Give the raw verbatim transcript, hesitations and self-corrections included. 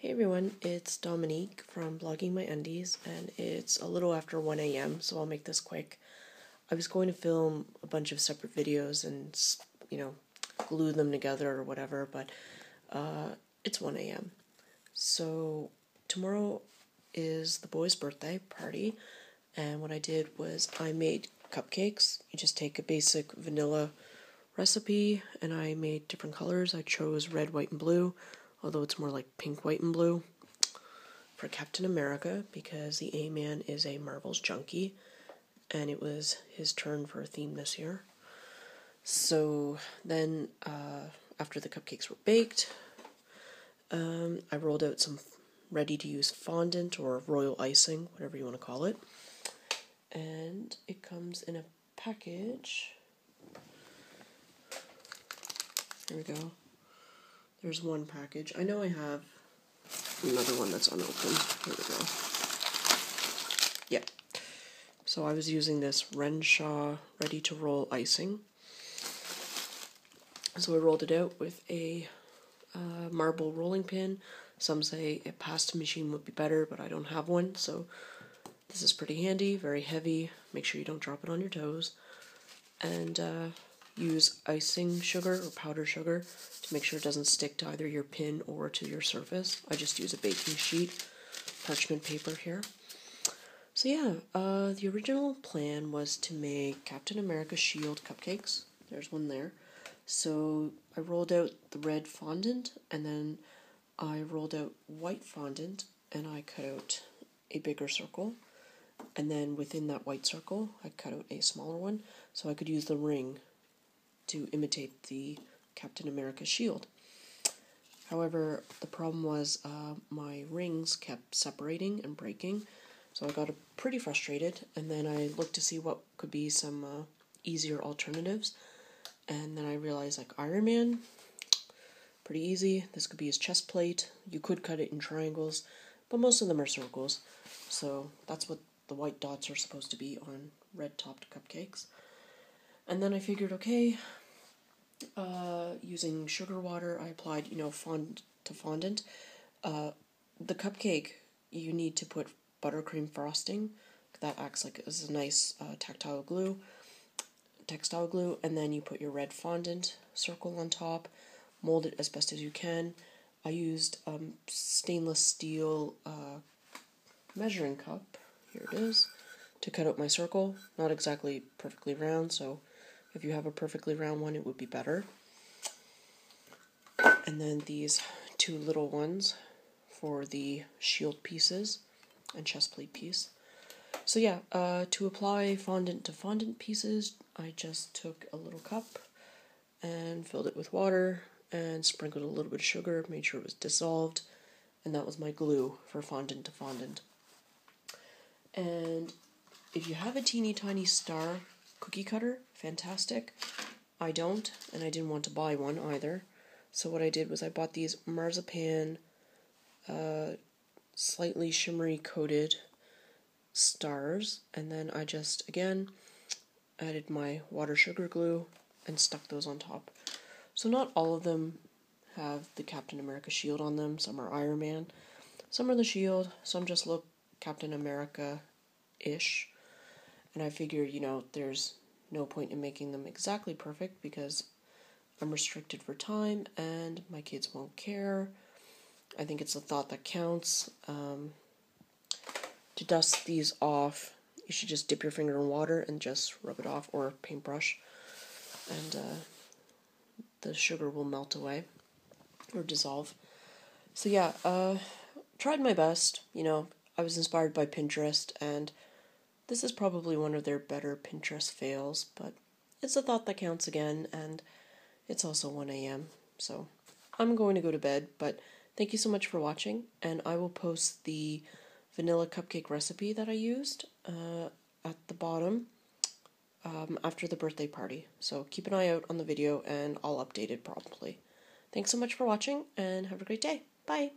Hey everyone, it's Dominique from Blogging My Undies, and it's a little after one a m, so I'll make this quick. I was going to film a bunch of separate videos and, you know, glue them together or whatever, but uh, it's one a m So tomorrow is the boys' birthday party, and what I did was I made cupcakes. You just take a basic vanilla recipe, and I made different colors. I chose red, white, and blue. Although it's more like pink, white, and blue for Captain America, because the A-Man is a Marvel's junkie, and it was his turn for a theme this year. So then, uh, after the cupcakes were baked, um, I rolled out some ready-to-use fondant, or royal icing, whatever you want to call it. And it comes in a package. There we go. There's one package. I know I have another one that's unopened. Here we go. Yeah. So I was using this Renshaw Ready to Roll Icing. So I rolled it out with a uh, marble rolling pin. Some say a pasta machine would be better, but I don't have one. So this is pretty handy, very heavy. Make sure you don't drop it on your toes. And uh, use icing sugar or powder sugar to make sure it doesn't stick to either your pin or to your surface. I just use a baking sheet, parchment paper here. So yeah, uh, the original plan was to make Captain America shield cupcakes. There's one there. So I rolled out the red fondant, and then I rolled out white fondant, and I cut out a bigger circle. And then within that white circle, I cut out a smaller one, so I could use the ring to imitate the Captain America shield. However, the problem was uh, my rings kept separating and breaking, so I got pretty frustrated, and then I looked to see what could be some uh, easier alternatives, and then I realized, like, Iron Man, pretty easy. This could be his chest plate. You could cut it in triangles, but most of them are circles, so that's what the white dots are supposed to be on red-topped cupcakes. And then I figured, okay, uh, using sugar water, I applied, you know, fond to fondant. Uh, the cupcake, you need to put buttercream frosting. That acts like it's a nice uh, tactile glue, textile glue. And then you put your red fondant circle on top, mold it as best as you can. I used um, stainless steel uh, measuring cup. Here it is, to cut out my circle. Not exactly perfectly round, so if you have a perfectly round one, it would be better. And then these two little ones for the shield pieces and chest plate piece. So yeah, uh, to apply fondant to fondant pieces, I just took a little cup and filled it with water and sprinkled a little bit of sugar, made sure it was dissolved, and that was my glue for fondant to fondant. And if you have a teeny tiny star cookie cutter, fantastic. I don't, and I didn't want to buy one either. So what I did was I bought these marzipan, uh, slightly shimmery coated stars, and then I just, again, added my water sugar glue and stuck those on top. So not all of them have the Captain America shield on them. Some are Iron Man, some are the shield, some just look Captain America-ish. And I figured, you know, there's no point in making them exactly perfect because I'm restricted for time and my kids won't care. I think it's the thought that counts. Um, to dust these off, you should just dip your finger in water and just rub it off, or paintbrush, and uh, the sugar will melt away or dissolve. So yeah, uh, tried my best. You know, I was inspired by Pinterest, and this is probably one of their better Pinterest fails, but it's a thought that counts again, and it's also one a m, so I'm going to go to bed, but thank you so much for watching, and I will post the vanilla cupcake recipe that I used uh, at the bottom um, after the birthday party, so keep an eye out on the video, and I'll update it promptly. Thanks so much for watching, and have a great day. Bye!